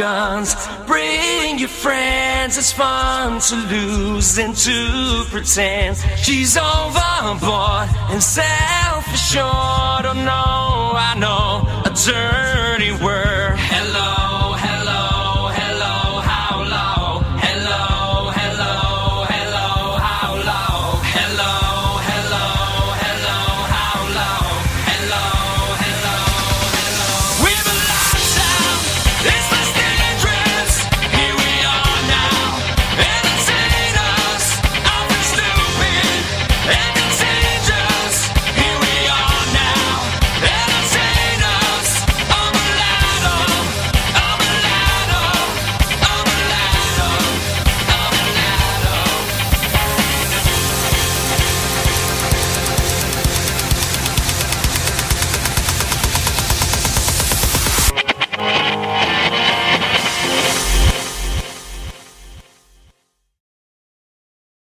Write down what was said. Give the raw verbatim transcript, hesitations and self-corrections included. guns. Bring your friends, it's fun to lose and to pretend. She's overboard and self-assured. Oh no, I know a turn.